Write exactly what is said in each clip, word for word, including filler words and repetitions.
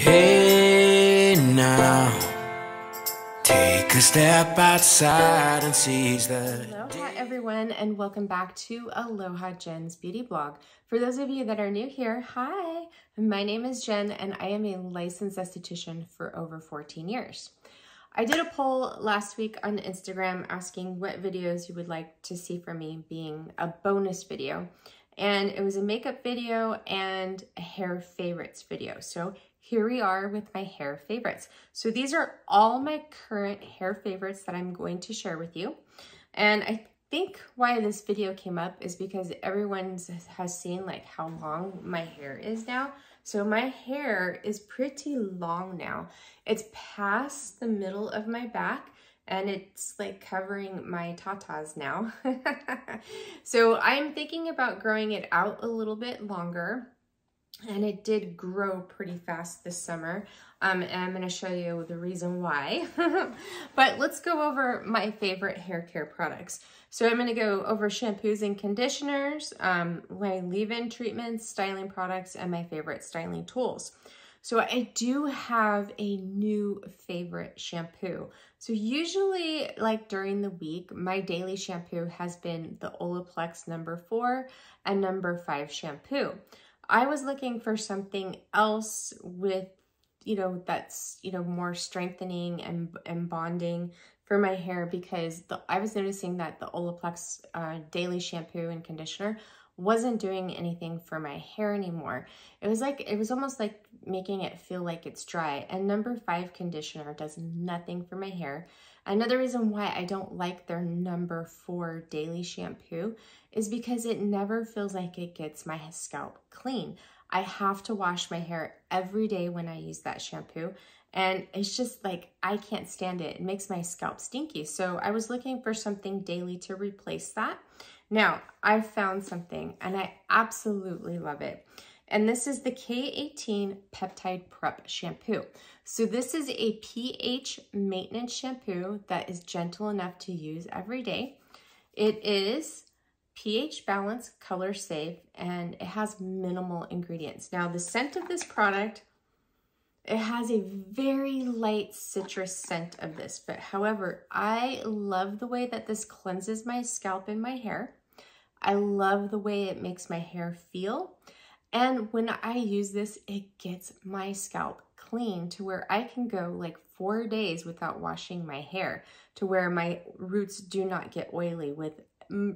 Hey now, take a step outside and seize the day. Aloha everyone and welcome back to Aloha Jen's Beauty Blog. For those of you that are new here, hi, my name is Jen and I am a licensed esthetician for over fourteen years. I did a poll last week on Instagram asking what videos you would like to see from me being a bonus video. And it was a makeup video and a hair favorites video. So here we are with my hair favorites. So these are all my current hair favorites that I'm going to share with you. And I think why this video came up is because everyone has seen like how long my hair is now. So my hair is pretty long now. It's past the middle of my back and it's like covering my tatas now. So I'm thinking about growing it out a little bit longer. And it did grow pretty fast this summer. Um, and I'm going to show you the reason why. But let's go over my favorite hair care products. So I'm going to go over shampoos and conditioners, um, my leave-in treatments, styling products, and my favorite styling tools. So I do have a new favorite shampoo. So usually like during the week, my daily shampoo has been the Olaplex number four and number five shampoo. I was looking for something else with, you know, that's, you know, more strengthening and, and bonding for my hair because the, I was noticing that the Olaplex uh, daily shampoo and conditioner wasn't doing anything for my hair anymore. It was like, it was almost like making it feel like it's dry. And number five conditioner does nothing for my hair. Another reason why I don't like their number four daily shampoo is because it never feels like it gets my scalp clean. I have to wash my hair every day when I use that shampoo. And it's just like, I can't stand it. It makes my scalp stinky. So I was looking for something daily to replace that. Now, I found something and I absolutely love it. And this is the K eighteen Peptide Prep Shampoo. So this is a pH maintenance shampoo that is gentle enough to use every day. It is pH balanced, color safe, and it has minimal ingredients. Now the scent of this product, it has a very light citrus scent of this, but however, I love the way that this cleanses my scalp and my hair. I love the way it makes my hair feel. And when I use this, it gets my scalp clean to where I can go like four days without washing my hair, to where my roots do not get oily with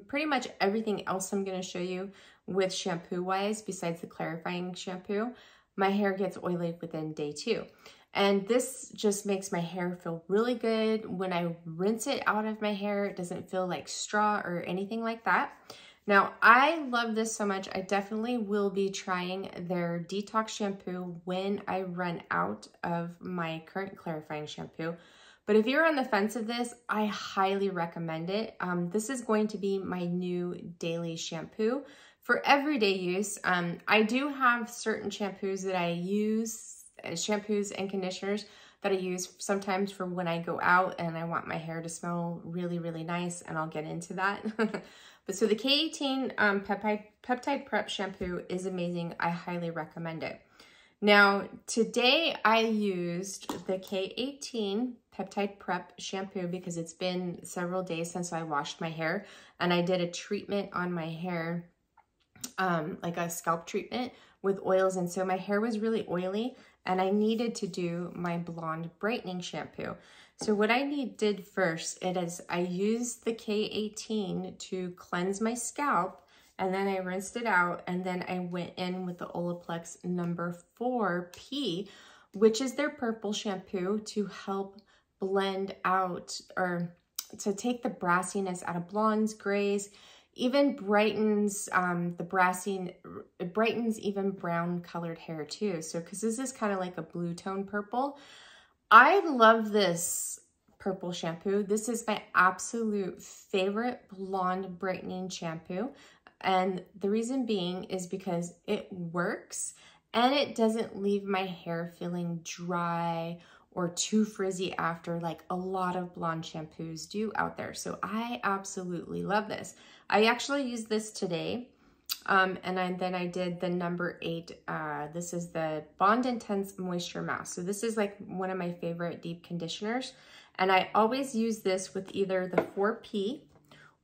pretty much everything else I'm going to show you with shampoo-wise, besides the clarifying shampoo. My hair gets oily within day two. And this just makes my hair feel really good. When I rinse it out of my hair, it doesn't feel like straw or anything like that. Now, I love this so much. I definitely will be trying their detox shampoo when I run out of my current clarifying shampoo. But if you're on the fence of this, I highly recommend it. Um, this is going to be my new daily shampoo for everyday use. Um, I do have certain shampoos that I use, shampoos and conditioners that I use sometimes for when I go out and I want my hair to smell really, really nice, and I'll get into that. But so the K eighteen um, peptide, peptide Prep Shampoo is amazing. I highly recommend it. Now, today I used the K eighteen Peptide Prep Shampoo because it's been several days since I washed my hair, and I did a treatment on my hair, um, like a scalp treatment with oils, and so my hair was really oily, and I needed to do my blonde brightening shampoo. So what I need, did first, it is I used the K eighteen to cleanse my scalp, and then I rinsed it out, and then I went in with the Olaplex number four P, which is their purple shampoo, to help blend out or to take the brassiness out of blondes, grays, even brightens um, the brassy, it brightens even brown colored hair too. So, cause this is kind of like a blue tone purple. I love this purple shampoo. This is my absolute favorite blonde brightening shampoo. And the reason being is because it works and it doesn't leave my hair feeling dry or too frizzy after, like a lot of blonde shampoos do out there. So I absolutely love this. I actually used this today Um, and I, then I did the number eight. Uh, this is the Bond Intense Moisture Mask. So this is like one of my favorite deep conditioners. And I always use this with either the four P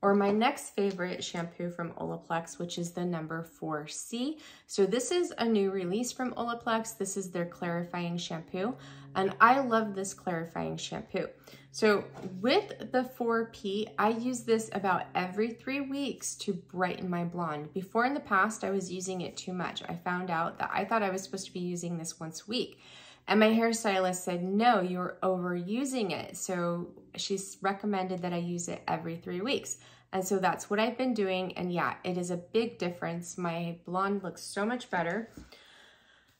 or my next favorite shampoo from Olaplex, which is the number four C. So this is a new release from Olaplex. This is their clarifying shampoo. And I love this clarifying shampoo. So with the four P, I use this about every three weeks to brighten my blonde. Before in the past, I was using it too much. I found out that I thought I was supposed to be using this once a week. And my hairstylist said, no, you're overusing it. So she's recommended that I use it every three weeks. And so that's what I've been doing. And yeah, it is a big difference. My blonde looks so much better.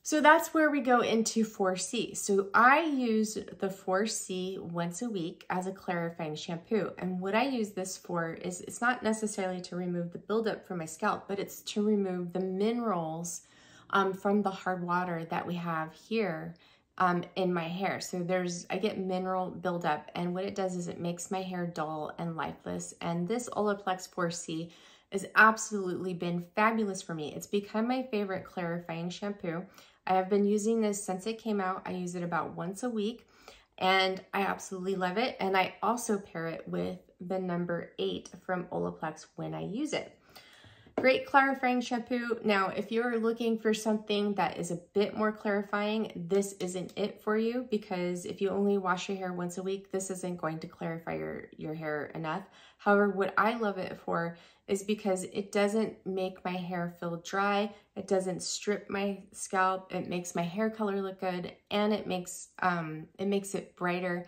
So that's where we go into four C. So I use the four C once a week as a clarifying shampoo. And what I use this for is it's not necessarily to remove the buildup from my scalp, but it's to remove the minerals um, from the hard water that we have here um, in my hair. So there's, I get mineral buildup, and what it does is it makes my hair dull and lifeless. And this Olaplex four C has absolutely been fabulous for me. It's become my favorite clarifying shampoo. I have been using this since it came out. I use it about once a week, and I absolutely love it. And I also pair it with the number eight from Olaplex when I use it. Great clarifying shampoo. Now, if you're looking for something that is a bit more clarifying, this isn't it for you, because if you only wash your hair once a week, this isn't going to clarify your, your hair enough. However, what I love it for is because it doesn't make my hair feel dry. It doesn't strip my scalp. It makes my hair color look good, and it makes, um, it makes it brighter.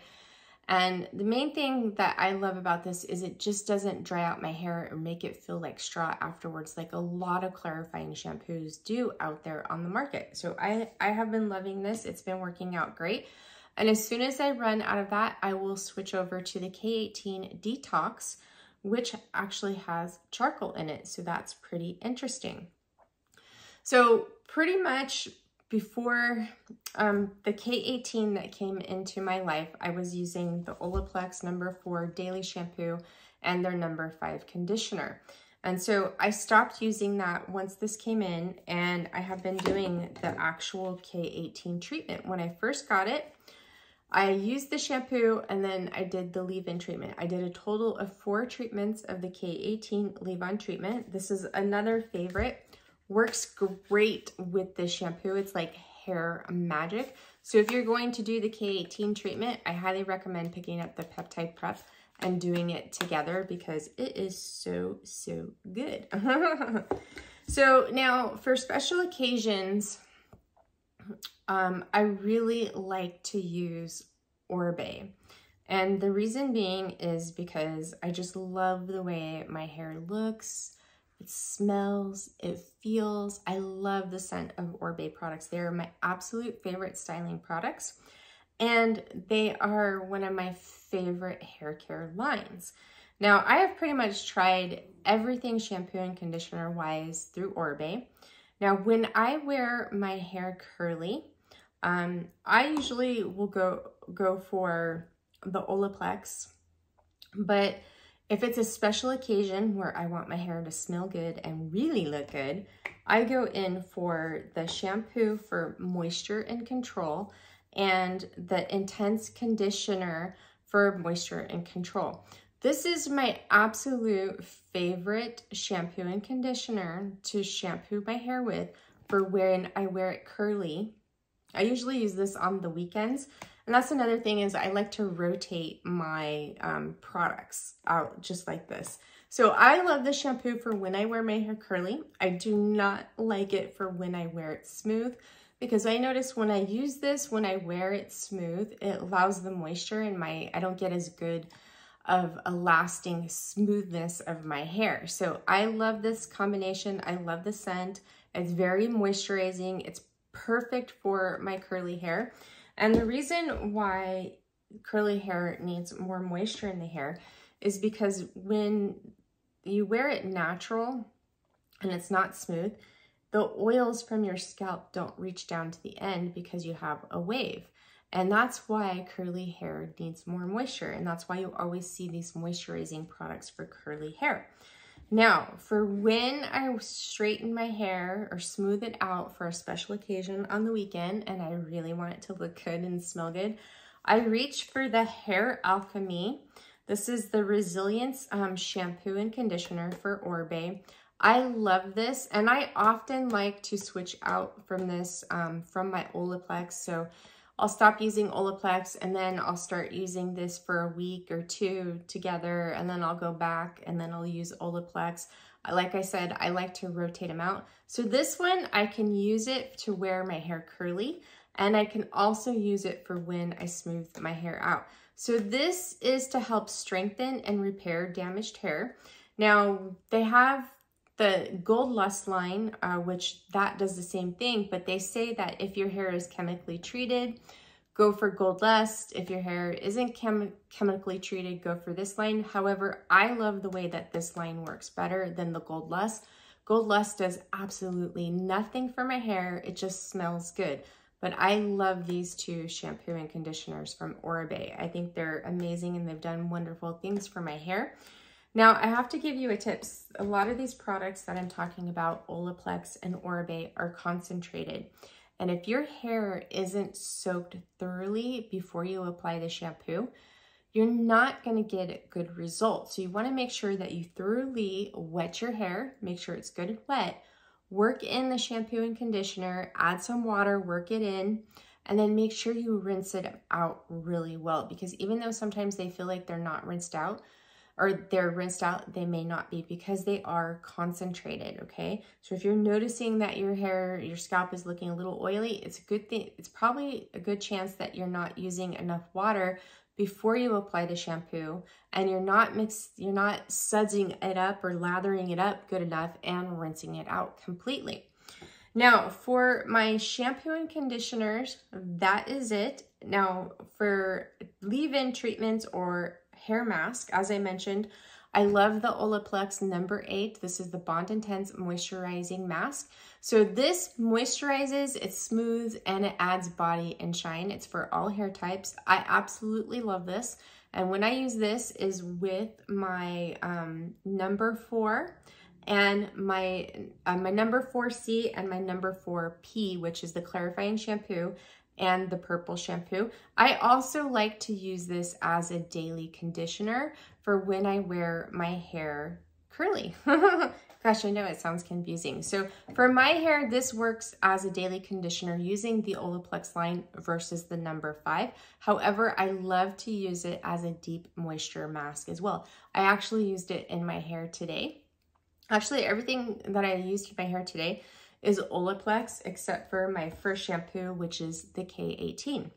And the main thing that I love about this is it just doesn't dry out my hair or make it feel like straw afterwards, like a lot of clarifying shampoos do out there on the market. So I, I have been loving this. It's been working out great. And as soon as I run out of that, I will switch over to the K eighteen Detox, which actually has charcoal in it. So that's pretty interesting. So pretty much before um, the K eighteen that came into my life, I was using the Olaplex number four daily shampoo and their number five conditioner. And so I stopped using that once this came in, and I have been doing the actual K eighteen treatment. When I first got it, I used the shampoo, and then I did the leave-in treatment. I did a total of four treatments of the K eighteen leave-on treatment. This is another favorite. Works great with this shampoo. It's like hair magic. So if you're going to do the K eighteen treatment, I highly recommend picking up the peptide prep and doing it together, because it is so, so good. So now for special occasions, um, I really like to use Oribe. And the reason being is because I just love the way my hair looks. It smells, it feels. I love the scent of Oribe products. They are my absolute favorite styling products, and they are one of my favorite hair care lines. Now, I have pretty much tried everything shampoo and conditioner wise through Oribe. Now, when I wear my hair curly, um, I usually will go, go for the Olaplex, but if it's a special occasion where I want my hair to smell good and really look good, I go in for the shampoo for moisture and control, and the intense conditioner for moisture and control. This is my absolute favorite shampoo and conditioner to shampoo my hair with for when I wear it curly. I usually use this on the weekends. And that's another thing, is I like to rotate my um, products out just like this. So I love the shampoo for when I wear my hair curly. I do not like it for when I wear it smooth, because I notice when I use this, when I wear it smooth, it allows the moisture in my, I don't get as good of a lasting smoothness of my hair. So I love this combination. I love the scent. It's very moisturizing. It's perfect for my curly hair. And the reason why curly hair needs more moisture in the hair is because when you wear it natural and it's not smooth, the oils from your scalp don't reach down to the end because you have a wave. And that's why curly hair needs more moisture. And that's why you always see these moisturizing products for curly hair. Now, for when I straighten my hair or smooth it out for a special occasion on the weekend, and I really want it to look good and smell good, I reach for the Hair Alchemy. This is the Resilience um, Shampoo and Conditioner for Oribe. I love this, and I often like to switch out from this um, from my Olaplex. So I'll stop using Olaplex, and then I'll start using this for a week or two together, and then I'll go back, and then I'll use Olaplex. Like I said, I like to rotate them out. So this one, I can use it to wear my hair curly, and I can also use it for when I smooth my hair out. So this is to help strengthen and repair damaged hair. Now, they have the Gold Lust line, uh, which that does the same thing, but they say that if your hair is chemically treated, go for Gold Lust. If your hair isn't chem chemically treated, go for this line. However, I love the way that this line works better than the Gold Lust. Gold Lust does absolutely nothing for my hair. It just smells good. But I love these two shampoo and conditioners from Oribe. I think they're amazing, and they've done wonderful things for my hair. Now, I have to give you a tip. A lot of these products that I'm talking about, Olaplex and Oribe, are concentrated. And if your hair isn't soaked thoroughly before you apply the shampoo, you're not gonna get a good result. So you wanna make sure that you thoroughly wet your hair, make sure it's good and wet, work in the shampoo and conditioner, add some water, work it in, and then make sure you rinse it out really well, because even though sometimes they feel like they're not rinsed out, or they're rinsed out, they may not be, because they are concentrated, okay? So if you're noticing that your hair, your scalp is looking a little oily, it's a good thing, it's probably a good chance that you're not using enough water before you apply the shampoo, and you're not mixed, you're not sudsing it up or lathering it up good enough and rinsing it out completely. Now, for my shampoo and conditioners, that is it. Now, for leave-in treatments or hair mask, as I mentioned, I love the Olaplex number eight. This is the Bond Intense Moisturizing Mask. So this moisturizes, it smooths, and it adds body and shine. It's for all hair types. I absolutely love this. And when I use this is with my um, number four and my, uh, my number four C and my number four P, which is the clarifying shampoo and the purple shampoo. I also like to use this as a daily conditioner for when I wear my hair curly. Gosh, I know it sounds confusing. So for my hair, this works as a daily conditioner using the Olaplex line versus the number five. However, I love to use it as a deep moisture mask as well. I actually used it in my hair today. Actually, everything that I used in my hair today is Olaplex, except for my first shampoo, which is the K eighteen.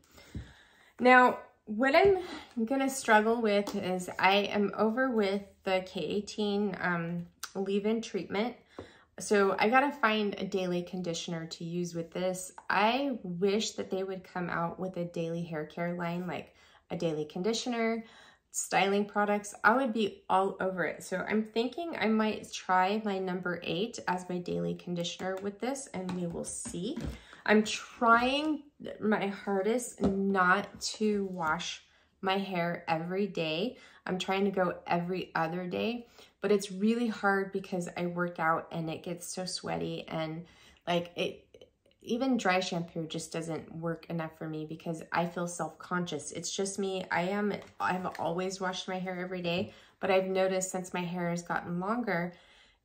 Now, what I'm gonna struggle with is I am over with the K eighteen um, leave-in treatment. So I gotta find a daily conditioner to use with this. I wish that they would come out with a daily hair care line, like a daily conditioner, styling products. I would be all over it. So I'm thinking I might try my number eight as my daily conditioner with this, and we will see. I'm trying my hardest not to wash my hair every day. I'm trying to go every other day, but it's really hard because I work out and it gets so sweaty, and like it, even dry shampoo just doesn't work enough for me because I feel self-conscious. It's just me. I am, I've always washed my hair every day, but I've noticed since my hair has gotten longer,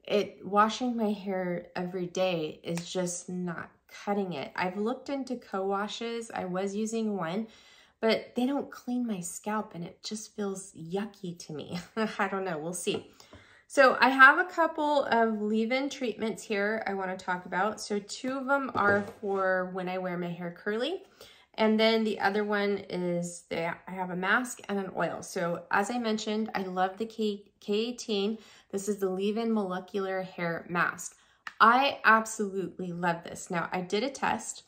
it washing my hair every day is just not cutting it. I've looked into co-washes. I was using one, but they don't clean my scalp and it just feels yucky to me. I don't know. We'll see. So I have a couple of leave-in treatments here I want to talk about. So two of them are for when I wear my hair curly. And then the other one is that I have a mask and an oil. So as I mentioned, I love the K eighteen. This is the leave-in molecular hair mask. I absolutely love this. Now I did a test.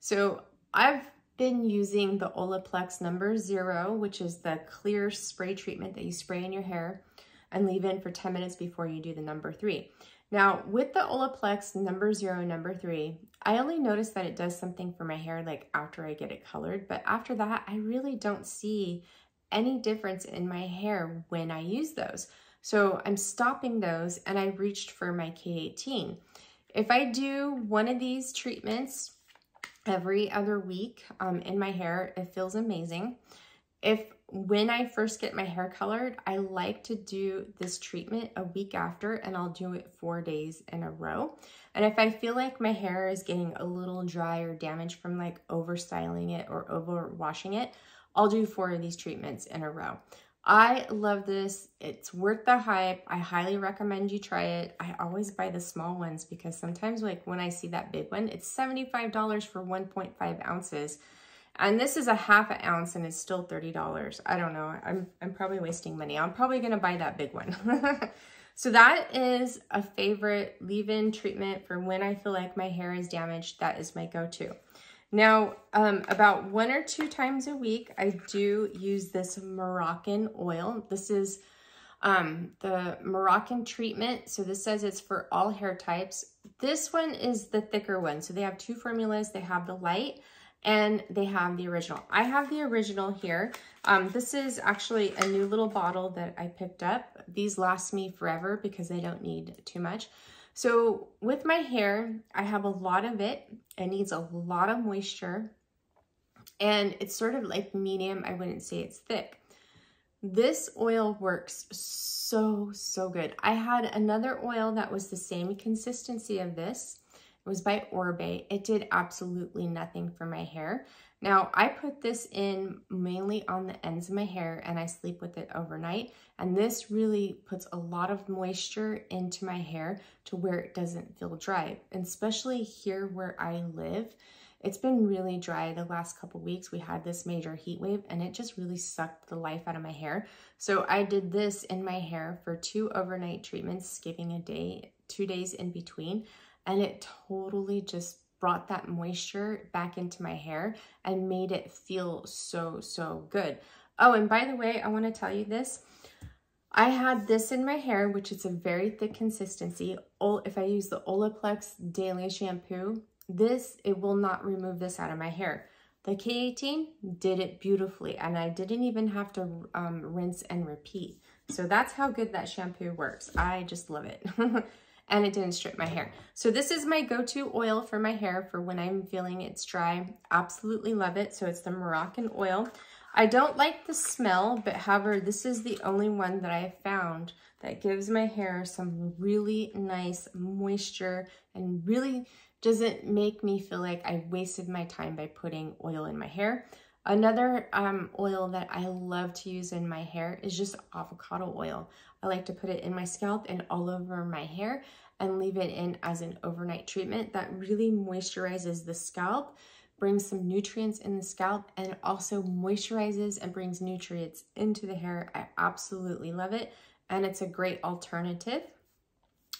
So I've been using the Olaplex number zero, which is the clear spray treatment that you spray in your hair and leave in for ten minutes before you do the number three. Now, with the Olaplex number zero, number three, I only noticed that it does something for my hair like after I get it colored, but after that, I really don't see any difference in my hair when I use those. So I'm stopping those and I reached for my K eighteen. If I do one of these treatments every other week um, in my hair, it feels amazing. If when I first get my hair colored, I like to do this treatment a week after, and I'll do it four days in a row. And if I feel like my hair is getting a little dry or damaged from like over styling it or over washing it, I'll do four of these treatments in a row. I love this. It's worth the hype. I highly recommend you try it. I always buy the small ones because sometimes like when I see that big one, it's seventy-five dollars for one point five ounces. And this is a half an ounce and it's still thirty dollars. I don't know. I'm, I'm probably wasting money. I'm probably going to buy that big one. So that is a favorite leave-in treatment for when I feel like my hair is damaged. That is my go-to. Now, um, about one or two times a week, I do use this Moroccan oil. This is um, the Moroccan treatment. So this says it's for all hair types. This one is the thicker one. So they have two formulas. They have the light and they have the original. I have the original here. Um, this is actually a new little bottle that I picked up. These last me forever because I don't need too much. So with my hair, I have a lot of it. It needs a lot of moisture and it's sort of like medium. I wouldn't say it's thick. This oil works so, so good. I had another oil that was the same consistency of this. It was by Oribe. It did absolutely nothing for my hair. Now I put this in mainly on the ends of my hair and I sleep with it overnight. And this really puts a lot of moisture into my hair to where it doesn't feel dry. And especially here where I live, it's been really dry the last couple weeks. We had this major heat wave and it just really sucked the life out of my hair. So I did this in my hair for two overnight treatments, skipping a day, two days in between. And it totally just brought that moisture back into my hair and made it feel so, so good. Oh, and by the way, I want to tell you this. I had this in my hair, which is a very thick consistency. If I use the Olaplex Daily Shampoo, this, it will not remove this out of my hair. The K eighteen did it beautifully, and I didn't even have to um, rinse and repeat. So that's how good that shampoo works. I just love it. And it didn't strip my hair. So this is my go-to oil for my hair for when I'm feeling it's dry. Absolutely love it. So it's the Moroccan oil. I don't like the smell, but however, this is the only one that I have found that gives my hair some really nice moisture and really doesn't make me feel like I wasted my time by putting oil in my hair. Another um, oil that I love to use in my hair is just avocado oil. I like to put it in my scalp and all over my hair and leave it in as an overnight treatment. That really moisturizes the scalp, brings some nutrients in the scalp, and also moisturizes and brings nutrients into the hair. I absolutely love it, and it's a great alternative.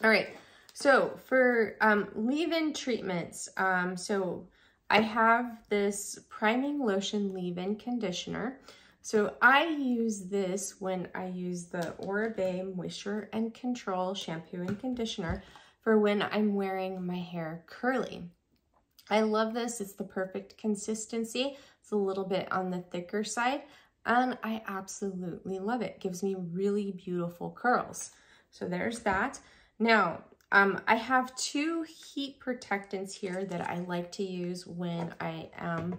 All right, so for um, leave-in treatments, um, so I have this priming lotion leave-in conditioner. So I use this when I use the Oribe Moisture and Control shampoo and conditioner for when I'm wearing my hair curly. I love this. It's the perfect consistency. It's a little bit on the thicker side, and I absolutely love it. It gives me really beautiful curls. So there's that. Now, Um, I have two heat protectants here that I like to use when I am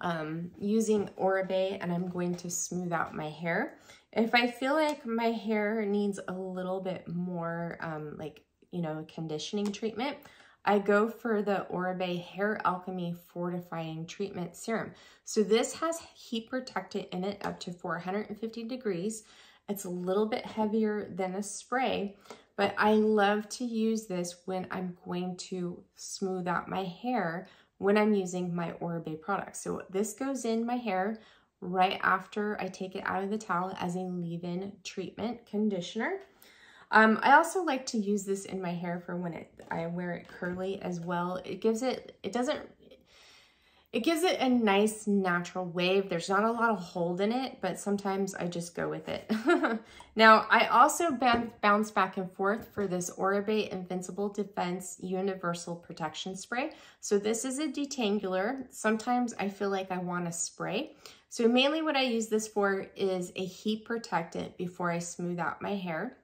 um, using Oribe and I'm going to smooth out my hair. If I feel like my hair needs a little bit more um, like, you know, conditioning treatment, I go for the Oribe Hair Alchemy Fortifying Treatment Serum. So this has heat protectant in it up to four hundred fifty degrees. It's a little bit heavier than a spray, but I love to use this when I'm going to smooth out my hair when I'm using my Oribe products. So this goes in my hair right after I take it out of the towel as a leave-in treatment conditioner. Um, I also like to use this in my hair for when it, I wear it curly as well. It gives it, it doesn't, it gives it a nice natural wave. There's not a lot of hold in it, but sometimes I just go with it. Now, I also bounce back and forth for this Oribe Invincible Defense Universal Protection Spray. So this is a detanguler. Sometimes I feel like I want to spray. So mainly what I use this for is a heat protectant before I smooth out my hair.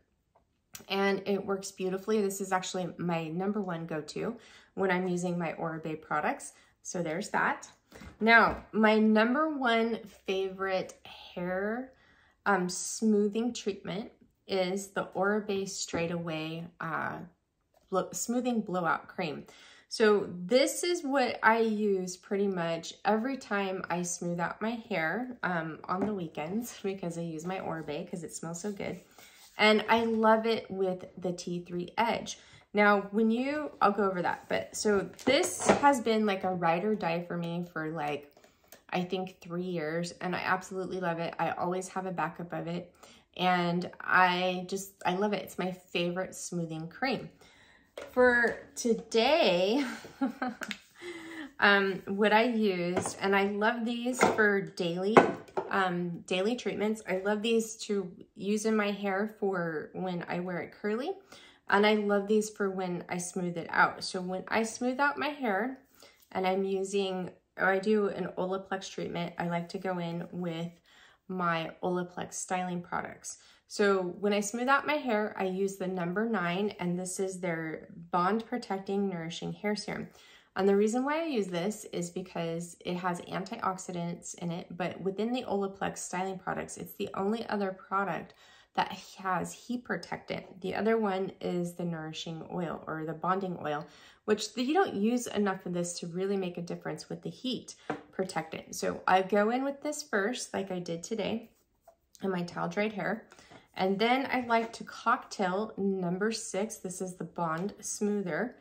and it works beautifully. This is actually my number one go-to when I'm using my Oribe products. So there's that. Now, my number one favorite hair um, smoothing treatment is the Oribe Straight Away uh, blo- Smoothing Blowout Cream. So this is what I use pretty much every time I smooth out my hair um, on the weekends, because I use my Oribe because it smells so good. And I love it with the T three edge. Now, when you, I'll go over that, but so this has been like a ride or die for me for like, I think three years, and I absolutely love it. I always have a backup of it. And I just, I love it. It's my favorite smoothing cream. For today, um, what I used, and I love these for daily, um, daily treatments. I love these to use in my hair for when I wear it curly, and I love these for when I smooth it out. So when I smooth out my hair, and I'm using, or I do an Olaplex treatment, I like to go in with my Olaplex styling products. So when I smooth out my hair, I use the number nine, and this is their Bond Protecting Nourishing Hair Serum. And the reason why I use this is because it has antioxidants in it, but within the Olaplex styling products, it's the only other product that has heat protectant. The other one is the nourishing oil, or the bonding oil, which you don't use enough of this to really make a difference with the heat protectant. So I go in with this first, like I did today, in my towel dried hair. And then I like to cocktail number six. This is the Bond Smoother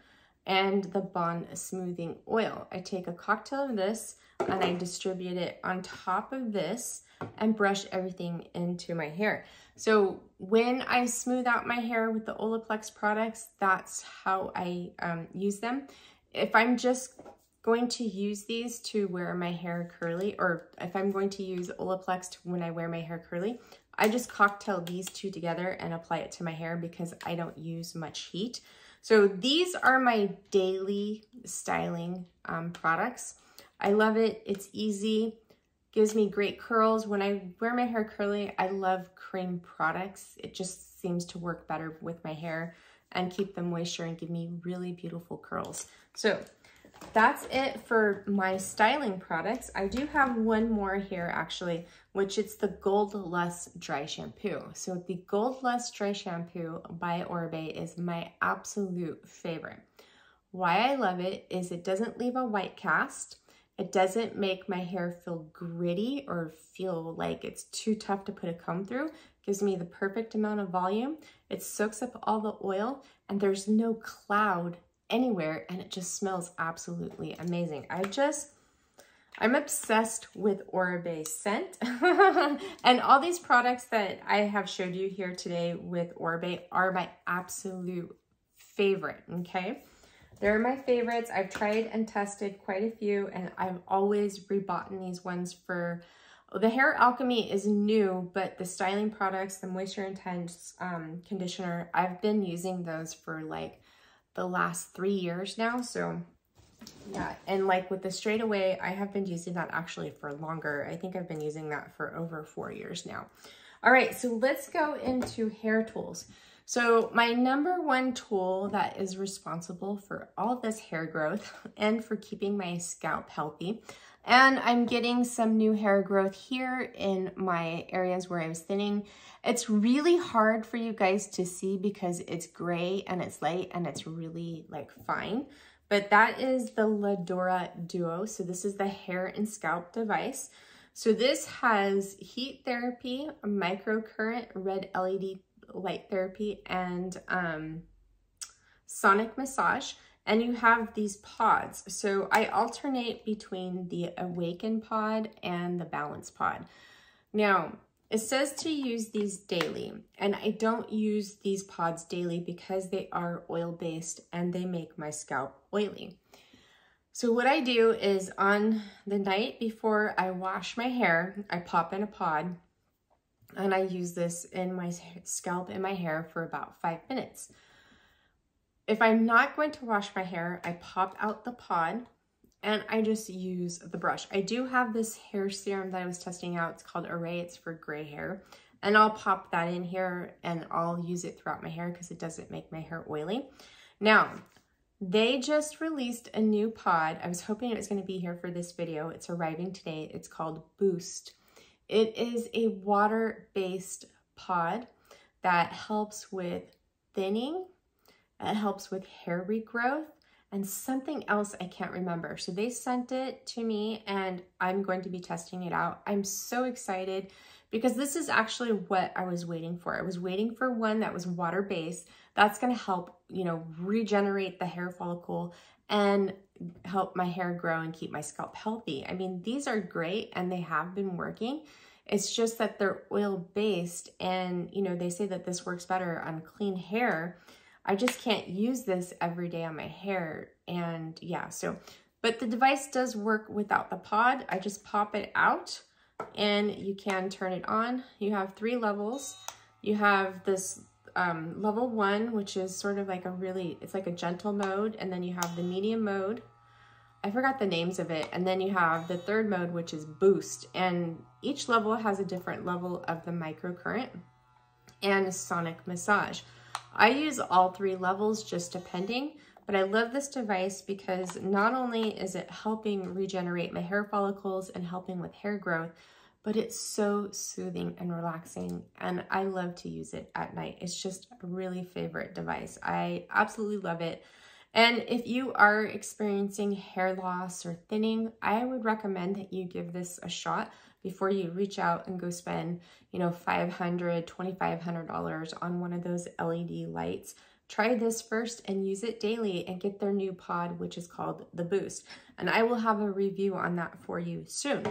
and the Bond Smoothing Oil. I take a cocktail of this and I distribute it on top of this and brush everything into my hair. So when I smooth out my hair with the Olaplex products, that's how I um, use them. If I'm just going to use these to wear my hair curly, or if I'm going to use Olaplex to when I wear my hair curly, I just cocktail these two together and apply it to my hair because I don't use much heat. So these are my daily styling um, products. I love it. It's easy. Gives me great curls. When I wear my hair curly, I love cream products. It just seems to work better with my hair and keep the moisture and give me really beautiful curls. So that's it for my styling products. I do have one more here actually, which it's the Gold Lust Dry Shampoo. So the Gold Lust Dry Shampoo by Oribe is my absolute favorite. Why I love it is it doesn't leave a white cast. It doesn't make my hair feel gritty or feel like it's too tough to put a comb through. It gives me the perfect amount of volume. It soaks up all the oil and there's no cloud anywhere, and it just smells absolutely amazing. I just, I'm obsessed with Oribe scent. And all these products that I have showed you here today with Oribe are my absolute favorite, okay? They're my favorites. I've tried and tested quite a few, and I've always rebought these ones for, the Hair Alchemy is new, but the styling products, the Moisture Intense um, conditioner, I've been using those for like the last three years now. So yeah, and like with the Straight Away, I have been using that actually for longer. I think I've been using that for over four years now. All right, so let's go into hair tools. So my number one tool that is responsible for all this hair growth and for keeping my scalp healthy, and I'm getting some new hair growth here in my areas where I was thinning. It's really hard for you guys to see because it's gray and it's light and it's really like fine, but that is the Laduora Duo. So this is the hair and scalp device. So this has heat therapy, microcurrent, red L E D light therapy, and um, sonic massage. And you have these pods. So I alternate between the Awaken pod and the Balance pod. Now, it says to use these daily, and I don't use these pods daily because they are oil-based and they make my scalp oily. So what I do is on the night before I wash my hair, I pop in a pod and I use this in my scalp and my hair for about five minutes. If I'm not going to wash my hair, I pop out the pod and I just use the brush. I do have this hair serum that I was testing out. It's called Array. It's for gray hair. and I'll pop that in here and I'll use it throughout my hair because it doesn't make my hair oily. Now, they just released a new pod. I was hoping it was going to be here for this video. It's arriving today. It's called Boost. It is a water-based pod that helps with thinning, it helps with hair regrowth, and something else I can't remember. So they sent it to me and I'm going to be testing it out. I'm so excited because this is actually what I was waiting for. I was waiting for one that was water-based. That's gonna help, you know, regenerate the hair follicle and help my hair grow and keep my scalp healthy. I mean, these are great and they have been working. It's just that they're oil-based and, you know, they say that this works better on clean hair. I just can't use this every day on my hair. And yeah, so, but the device does work without the pod. I just pop it out and you can turn it on. You have three levels. You have this um, level one, which is sort of like a really, it's like a gentle mode. And then you have the medium mode. I forgot the names of it. And then you have the third mode, which is Boost. And each level has a different level of the microcurrent and a sonic massage. I use all three levels, just depending, but I love this device because not only is it helping regenerate my hair follicles and helping with hair growth, but it's so soothing and relaxing, and I love to use it at night. It's just a really favorite device. I absolutely love it. And if you are experiencing hair loss or thinning, I would recommend that you give this a shot before you reach out and go spend, you know, five hundred, twenty-five hundred dollars on one of those L E D lights. Try this first and use it daily and get their new pod, which is called the Boost. And I will have a review on that for you soon.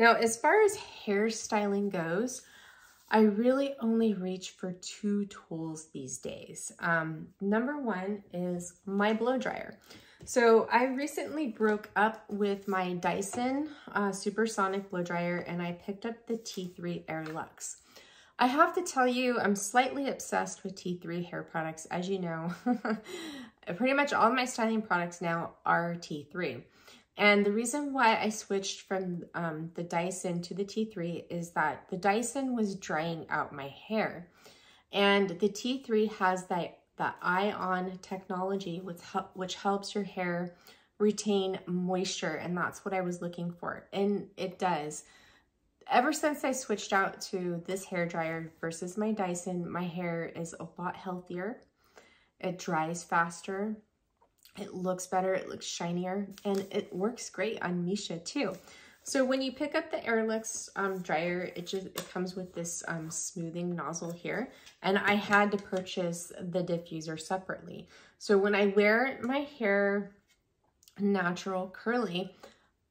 Now, as far as hairstyling goes, I really only reach for two tools these days. Um, number one is my blow dryer. So I recently broke up with my Dyson uh, supersonic blow dryer and I picked up the T three Air Luxe. I have to tell you, I'm slightly obsessed with T three hair products, as you know. Pretty much all of my styling products now are T three. And the reason why I switched from um, the Dyson to the T three is that the Dyson was drying out my hair. And the T three has that the ion technology, which, which helps your hair retain moisture. And that's what I was looking for. And it does. Ever since I switched out to this hairdryer versus my Dyson, my hair is a lot healthier. It dries faster. It looks better. It looks shinier. And it works great on Misha too. So when you pick up the Air Luxe um, dryer, it just it comes with this um, smoothing nozzle here, and I had to purchase the diffuser separately. So when I wear my hair natural curly,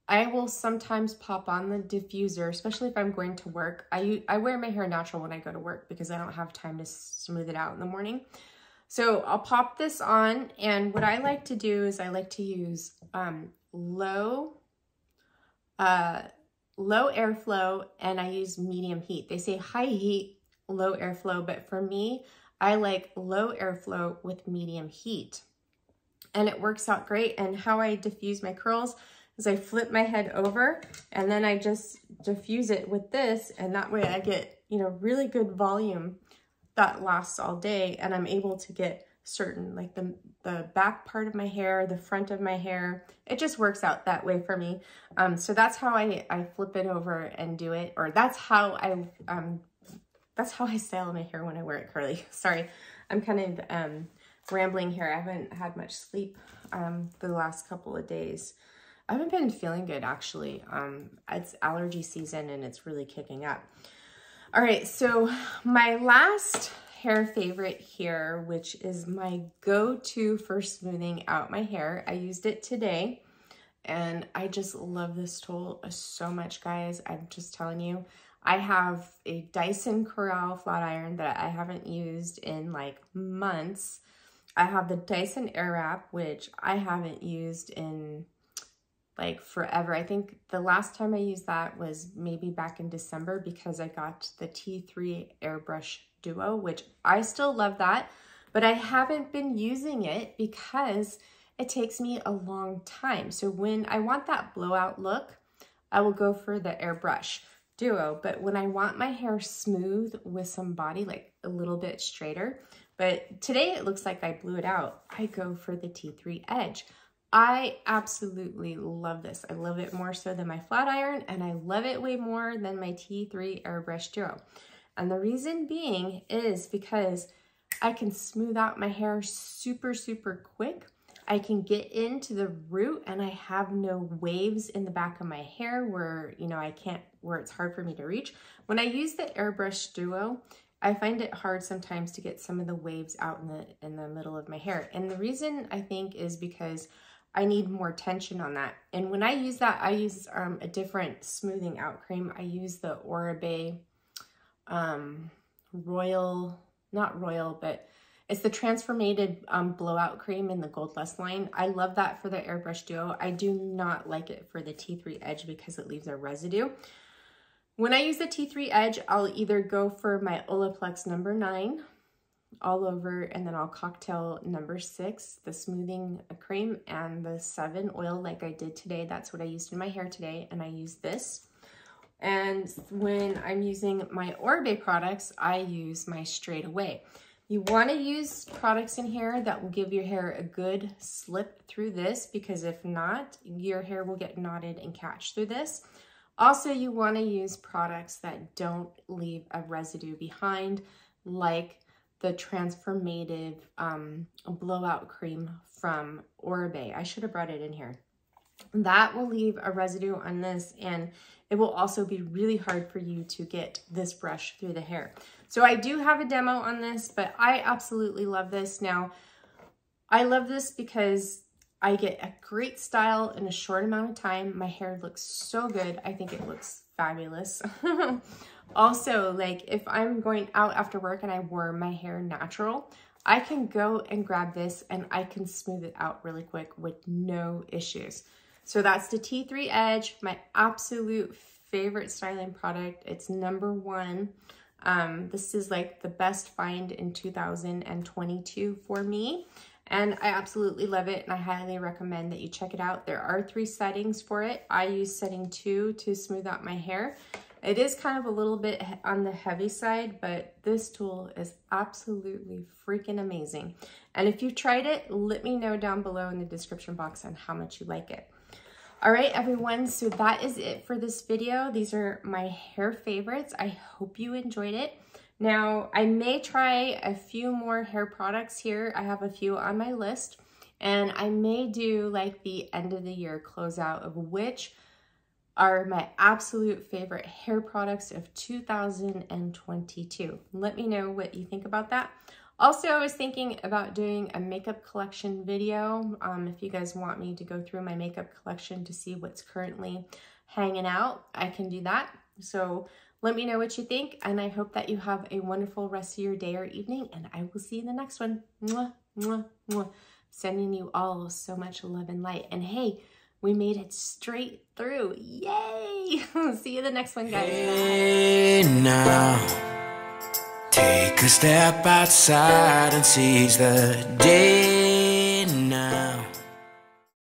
I will sometimes pop on the diffuser, especially if I'm going to work. I, I wear my hair natural when I go to work because I don't have time to smooth it out in the morning. So I'll pop this on, and what I like to do is I like to use um, low... Uh, low airflow, and I use medium heat. They say high heat, low airflow, but for me, I like low airflow with medium heat. And it works out great. And how I diffuse my curls is I flip my head over and then I just diffuse it with this, and that way I get, you know, really good volume that lasts all day, and I'm able to get certain, like the, the back part of my hair, the front of my hair. It just works out that way for me. Um, so that's how I, I flip it over and do it, or that's how I, um, that's how I style my hair when I wear it curly. Sorry, I'm kind of um, rambling here. I haven't had much sleep um, for the last couple of days. I haven't been feeling good, actually. Um, it's allergy season and it's really kicking up. All right, so my last hair favorite here, which is my go-to for smoothing out my hair. I used it today and I just love this tool so much, guys. I'm just telling you, I have a Dyson Corral flat iron that I haven't used in like months. I have the Dyson Airwrap, which I haven't used in like forever. I think the last time I used that was maybe back in December because I got the T three Airbrush Duo, which I still love that, but I haven't been using it because it takes me a long time. So when I want that blowout look, I will go for the airbrush. Duo, but when I want my hair smooth with some body, like a little bit straighter, but today it looks like I blew it out, I go for the T three edge. I absolutely love this. I love it more so than my flat iron, and I love it way more than my T three Airbrush Duo. And the reason being is because I can smooth out my hair super, super quick. I can get into the root and I have no waves in the back of my hair where, you know, I can't, where it's hard for me to reach. When I use the Airbrush Duo, I find it hard sometimes to get some of the waves out in the, in the middle of my hair. And the reason I think is because I need more tension on that. And when I use that, I use um, a different smoothing out cream. I use the Oribe um, Royal, not Royal, but it's the Transformated um, Blowout Cream in the Gold Lust line. I love that for the Airbrush Duo. I do not like it for the T three Edge because it leaves a residue. When I use the T three Edge, I'll either go for my Olaplex number nine, all over, and then I'll cocktail number six, the smoothing cream, and the seven oil like I did today. That's what I used in my hair today, and I use this. And when I'm using my Oribe products, I use my Straight Away. You want to use products in here that will give your hair a good slip through this, because if not, your hair will get knotted and catch through this. Also, you want to use products that don't leave a residue behind, like the Transformative um, Blowout Cream from Oribe. I should have brought it in here. That will leave a residue on this, and it will also be really hard for you to get this brush through the hair. So I do have a demo on this, but I absolutely love this. Now, I love this because I get a great style in a short amount of time. My hair looks so good. I think it looks fabulous. Also, like if I'm going out after work and I wore my hair natural, I can go and grab this and I can smooth it out really quick with no issues. So that's the T three Edge, my absolute favorite styling product. It's number one. Um, this is like the best find in two thousand twenty-two for me. And I absolutely love it, and I highly recommend that you check it out. There are three settings for it. I use setting two to smooth out my hair. It is kind of a little bit on the heavy side, but this tool is absolutely freaking amazing. And if you've tried it, let me know down below in the description box on how much you like it. All right, everyone, so that is it for this video. These are my hair favorites. I hope you enjoyed it. Now, I may try a few more hair products here. I have a few on my list, and I may do like the end of the year closeout of which are my absolute favorite hair products of two thousand twenty-two. Let me know what you think about that. Also, I was thinking about doing a makeup collection video. Um, if you guys want me to go through my makeup collection to see what's currently hanging out, I can do that. So let me know what you think, and I hope that you have a wonderful rest of your day or evening, and I will see you in the next one. Mwah, mwah, mwah. Sending you all so much love and light. And hey, we made it straight through. Yay! See you in the next one, guys. Hey, now, take a step outside and seize the day.